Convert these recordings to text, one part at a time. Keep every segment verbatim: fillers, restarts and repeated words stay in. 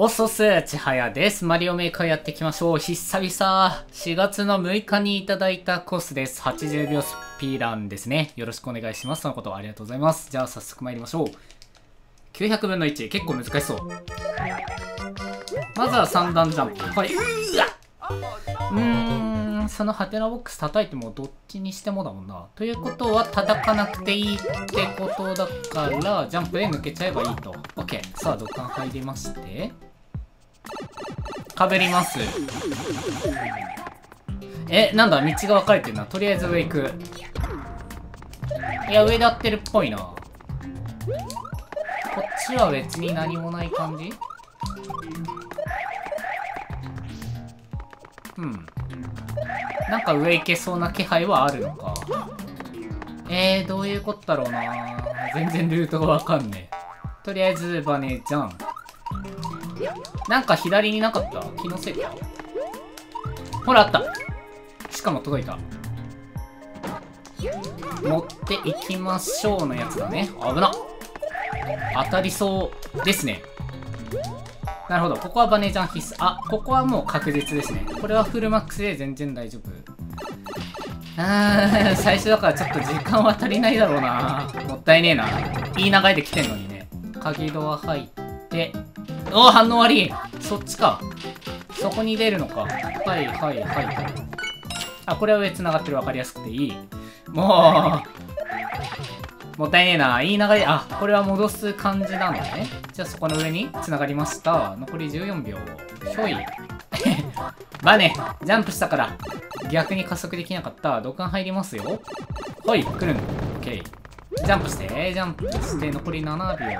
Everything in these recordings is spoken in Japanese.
おそす、ちはやです。マリオメーカーやっていきましょう。久々、しがつのむいかにいただいたコースです。はちじゅうびょうスピーランですね。よろしくお願いします。そのことありがとうございます。じゃあ早速参りましょう。きゅうひゃくぶんのいち、結構難しそう。まずはさんだんジャンプ。はい。うわっ！うーん、そのハテナボックス叩いてもどっちにしてもだもんな。ということは叩かなくていいってことだから、ジャンプで抜けちゃえばいいと。OK。さあ、土管入りまして。かぶります。え、なんだ、道が分かれてるな。とりあえず上行く。いや、上で合ってるっぽいな。こっちは別に何もない感じ。うん、なんか上行けそうな気配はあるのか。えー、どういうことだろうな。全然ルートが分かんねえ。とりあえずバネじゃん。なんか左になかった？気のせいか。ほら、あった。しかも届いた。持っていきましょうのやつだね。危な。当たりそうですね。なるほど。ここはバネジャン必須。あ、ここはもう確実ですね。これはフルマックスで全然大丈夫。あー、最初だからちょっと時間は足りないだろうな。もったいねえな。いい流れで来てんのにね。鍵ドア入って。おお、反応悪い。そっちか。そこに出るのか。はいはいはいはい。あ、これは上繋がってる。わかりやすくていい。もう、もったいねえな。いい流れ、あ、これは戻す感じなのね。じゃあそこの上に繋がりました。残りじゅうよんびょう。ひょい。バネ、ジャンプしたから。逆に加速できなかった。土管入りますよ。ほい、来るん。オッケー。ジャンプして、ジャンプして、残りななびょう。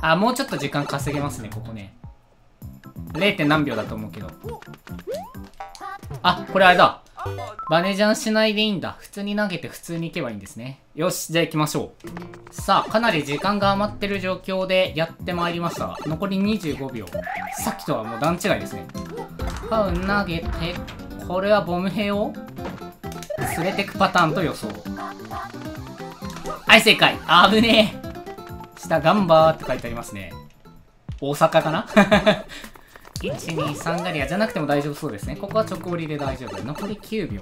あ、もうちょっと時間稼げますね、ここね。れいてんなんびょうだと思うけど。あ、これあれだ。バネジャンしないでいいんだ。普通に投げて普通に行けばいいんですね。よし、じゃあ行きましょう。さあ、かなり時間が余ってる状況でやってまいりました。残りにじゅうごびょう。さっきとはもう段違いですね。パウン投げて、これはボム兵を連れてくパターンと予想。はい、正解。危ねえ。下、ガンバーって書いてありますね。大阪かないちにさん ガリアじゃなくても大丈夫そうですね。ここは直折りで大丈夫。残りきゅうびょ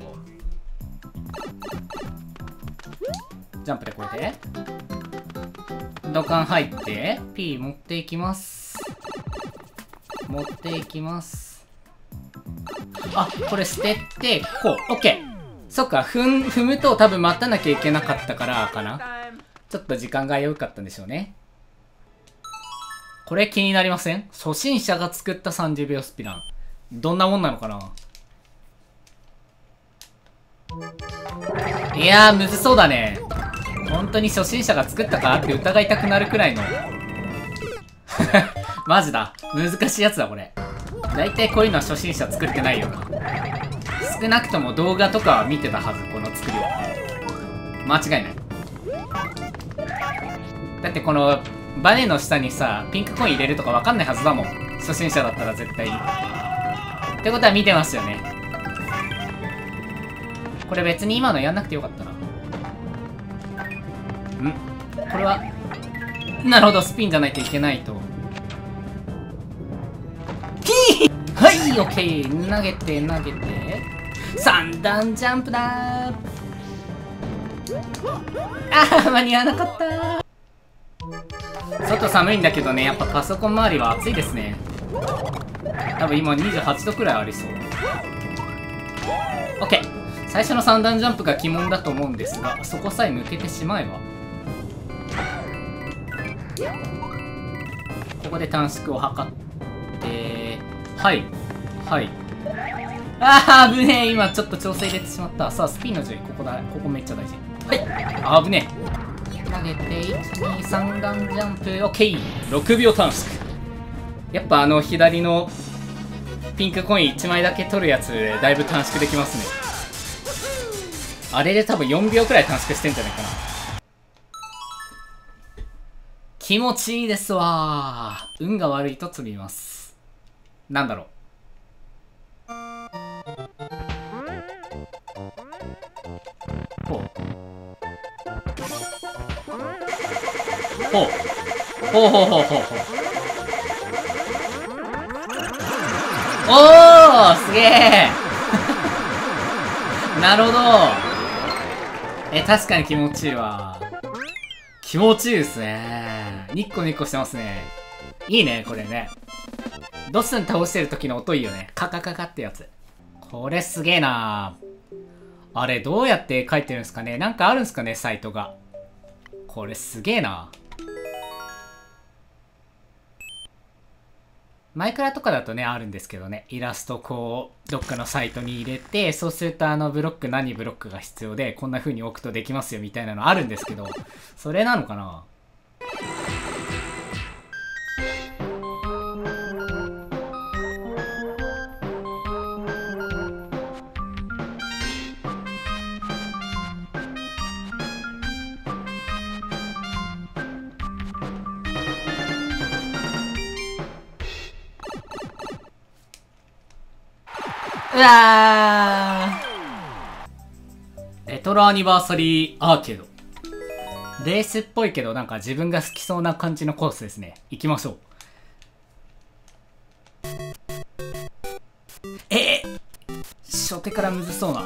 う。ジャンプでこれで土管入って P 持っていきます。持っていきます。あ、これ捨ててこう OK。 そっか、踏ん踏むと多分待たなきゃいけなかったからかな。ちょっと時間が良かったんでしょうね。これ気になりません？初心者が作ったさんじゅうびょうスピラン。どんなもんなのかな？いやー、むずそうだね。本当に初心者が作ったかって疑いたくなるくらいの。マジだ。難しいやつだ、これ。だいたいこういうのは初心者作ってないよな。少なくとも動画とかは見てたはず、この作りは。間違いない。だってこのバネの下にさ、ピンクコイン入れるとかわかんないはずだもん。初心者だったら絶対に。ってことは見てますよね。これ別に今のやんなくてよかったな。ん？これは、なるほど、スピンじゃないといけないと。ヒー！はい、オッケー。投げて、投げて。さんだんジャンプだー。あー、間に合わなかったー。外寒いんだけどね、やっぱパソコン周りは暑いですね。多分今にじゅうはちどくらいありそう。 OK。 最初のさんだんジャンプが鬼門だと思うんですが、そこさえ抜けてしまえばここで短縮を図って、はいはい。あー、危ねえ。今ちょっと調整入れてしまった。さあ、スピンの順位、ここだ。ここめっちゃ大事。はい、危ねえ。投げて、いちにさんだんジャンプ、OK。 ろくびょう短縮。やっぱあの左のピンクコインいちまいだけ取るやつ、だいぶ短縮できますね。あれで多分よんびょうくらい短縮してんじゃないかな。気持ちいいですわー。運が悪いと積みます。なんだろう、ほうほうほうほうほうほうほう。おー、すげえなるほど。え、確かに気持ちいいわ。気持ちいいですね。ニッコニッコしてますね。いいね、これね。ドスン倒してる時の音いいよね。カカカカってやつ。これすげえな。あれ、どうやって書いてるんですかね。なんかあるんですかね、サイトが。これすげえな。マイクラとかだとね、あるんですけどね。イラストこう、どっかのサイトに入れて、そうするとあのブロック、何ブロックが必要で、こんな風に置くとできますよみたいなのあるんですけど、それなのかな?うわー、レトロアニバーサリーアーケード。レースっぽいけどなんか自分が好きそうな感じのコースですね。行きましょう。えー、初手からむずそうな。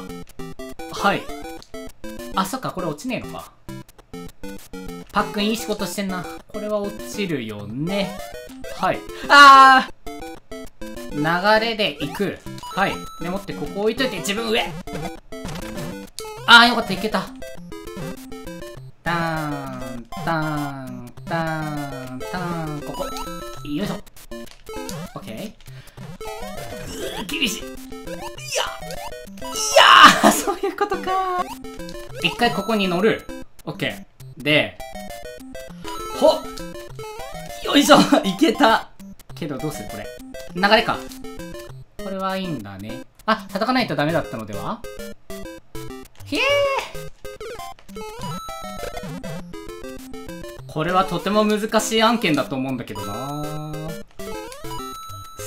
はい。あ、そっか、これ落ちねえのか。パックンいい仕事してんな。これは落ちるよね。はい。あー、流れで行く。はい。でもってここ置いといて、自分上。あー、よかった、いけた。ターン、ターン、ターン、ターン、ここ。よいしょ。オッケー。うー、厳しい。いや、いやー、そういうことかー。一回ここに乗る。オッケー。で、ほっ。よいしょ、いけた。けどどうするこれ。流れか。これはいいんだね。あ、叩かないとダメだったのでは?ひえー!これはとても難しい案件だと思うんだけどな。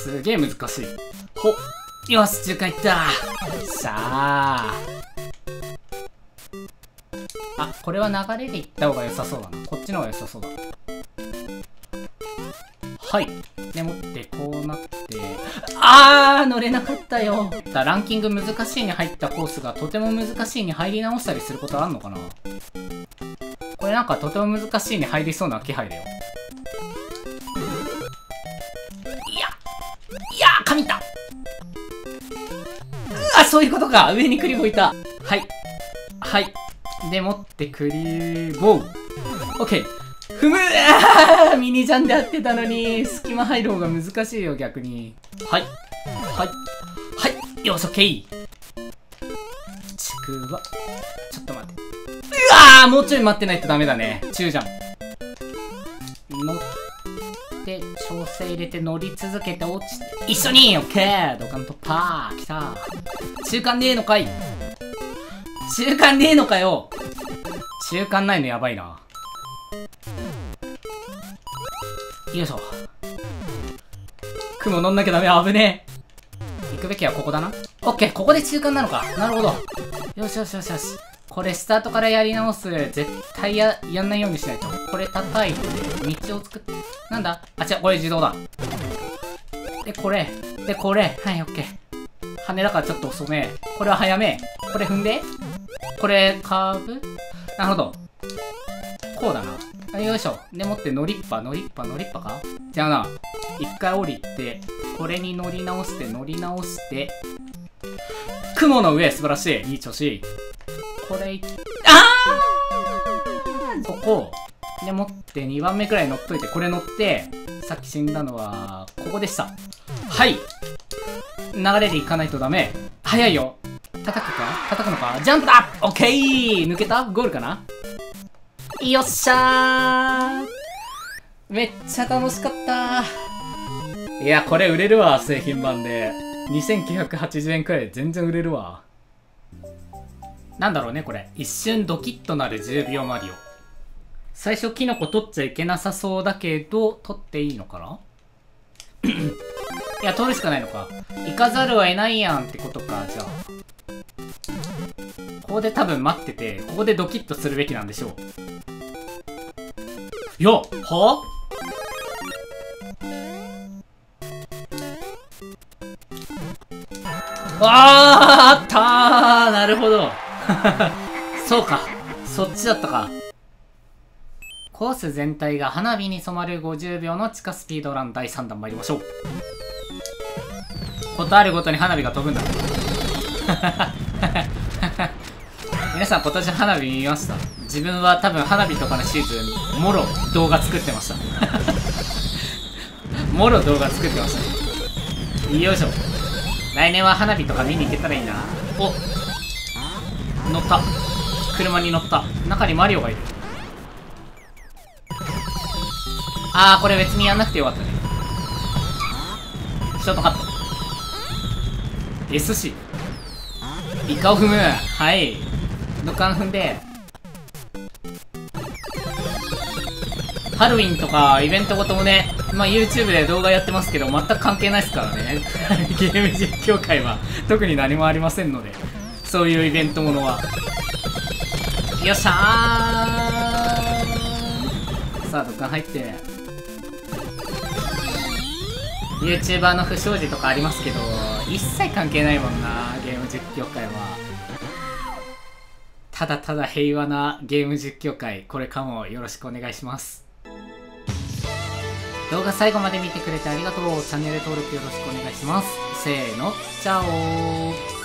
すげえ難しい。ほっ、よし、中間いった。さあ、あ、これは流れでいった方が良さそうだな。こっちの方が良さそうだ。はい。でもってこうなって、あー、乗れなかったよ。ランキング難しいに入ったコースがとても難しいに入り直したりすることあんのかな。これなんかとても難しいに入りそうな気配だよ。いや、いやー、神いった。うわ、そういうことか。上にクリボーいた。はいはい。でもってクリボー、オッケー。踏む。あー、ミニジャンで合ってたのに。隙間入る方が難しいよ、逆に。はいはいはい。よし、オッケー。ちくわ、ちょっと待って。うわー、もうちょい待ってないとダメだね。中ジャン乗って調整入れて乗り続けて落ちて、一緒にオッケー。土管突破。きた。中間ねえのかい。中間ねえのかよ。中間ないのやばいな。よいしょ。雲乗んなきゃダメ。危ねえ。行くべきはここだな。オッケー、ここで中間なのか。なるほど。よしよしよしよし。これスタートからやり直す。絶対や、やんないようにしないと。これ叩いて、道を作って。なんだ?あ、違う、これ自動だ。で、これ。で、これ。はい、オッケー。羽だからちょっと遅め。これは早め。これ踏んで。これ、カーブ?なるほど。こうだな。よいしょ。でもって乗りっぱ、乗りっぱ、乗りっぱか?じゃあな、一回降りて、これに乗り直して、乗り直して、雲の上、素晴らしい。いい調子。これい、あー!ここ、でもってにばんめくらい乗っといて、これ乗って、さっき死んだのは、ここでした。はい!流れでいかないとダメ。早いよ。叩くか?叩くのか?ジャンプだ!オッケー!抜けた?ゴールかな?よっしゃー、めっちゃ楽しかった。いや、これ売れるわ、製品版で。にせんきゅうひゃくはちじゅうえんくらいで全然売れるわ。なんだろうね、これ。一瞬ドキッとなるじゅうびょうマリオ。最初キノコ取っちゃいけなさそうだけど、取っていいのかな。いや、取るしかないのか。行かざるを得ないやんってことか。じゃあここで多分待ってて、ここでドキッとするべきなんでしょう。よっ、はあー、あったー、なるほど。そうか、そっちだったか。コース全体が花火に染まるごじゅうびょうの地下スピードランだいさんだん参りましょう。ことあるごとに花火が飛ぶんだ。皆さん今年花火見ました？自分は多分花火とかのシーズンもろ動画作ってました。もろ動画作ってました。よいしょ。来年は花火とか見に行けたらいいな。お、乗った。車に乗った。中にマリオがいる。あー、これ別にやんなくてよかったね。ショートカット エスシー。 イカを踏む。はい、ドカン踏んで。ハロウィンとかイベントごともね、まあ YouTube で動画やってますけど全く関係ないですからね。ゲーム実況界は特に何もありませんので、そういうイベントものは。よっしゃー。さあドカン入って。 YouTuber の不祥事とかありますけど一切関係ないもんな、ゲーム実況界は。ただただ平和なゲーム実況界、これからもよろしくお願いします。動画最後まで見てくれてありがとう。チャンネル登録よろしくお願いします。せーの、チャオー。